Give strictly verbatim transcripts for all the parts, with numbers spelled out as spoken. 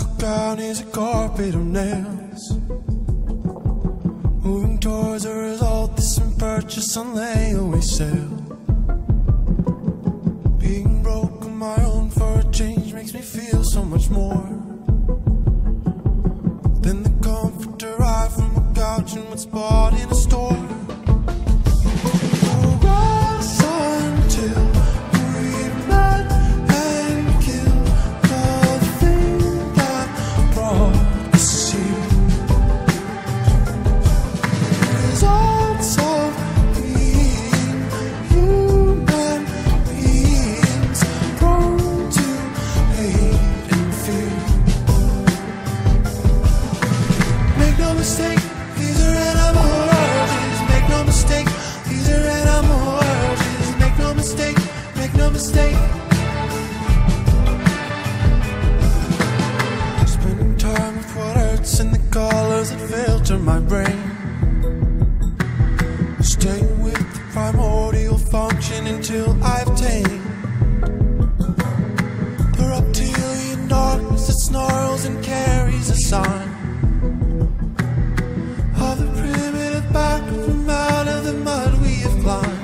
The ground is a carpet of nails, moving towards a result that's in purchase on layaway sale. Being broke on my own for a change makes me feel so much more than the comfort derived from a couch and what's bought in a store. Spending time with what hurts and the colors that filter my brain, staying with the primordial function until I've tamed the reptilian darkness that snarls and carries a sign of the primitive back from out of the mud we have climbed.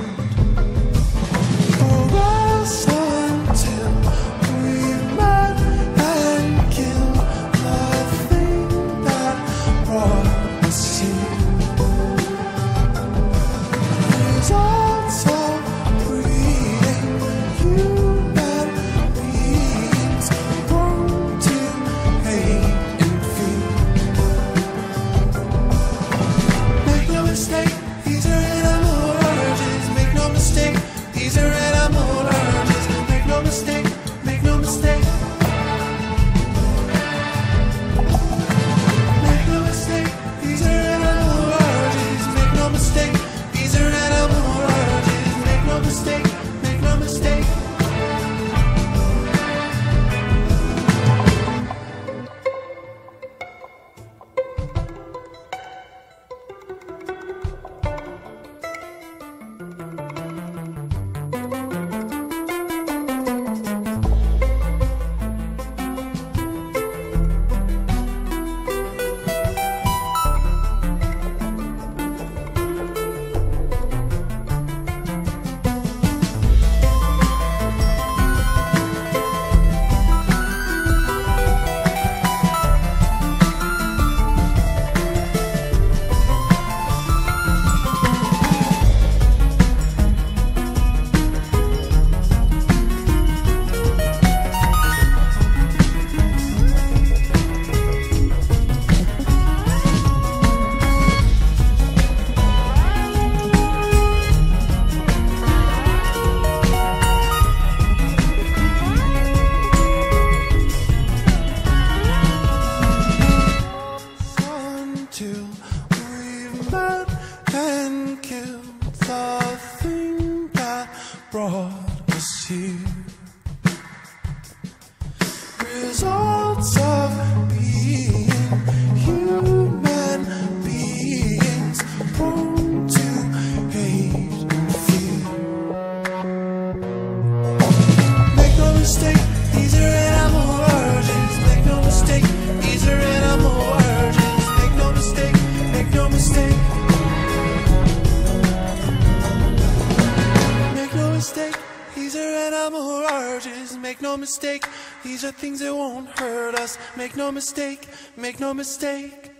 Brought us here. Results of being human beings, prone to hate and fear. Make no mistake, these are animal urges. Make no mistake, these are animal urges. Make no mistake, make no mistake. These are animal urges, make no mistake. These are things that won't hurt us. Make no mistake, make no mistake.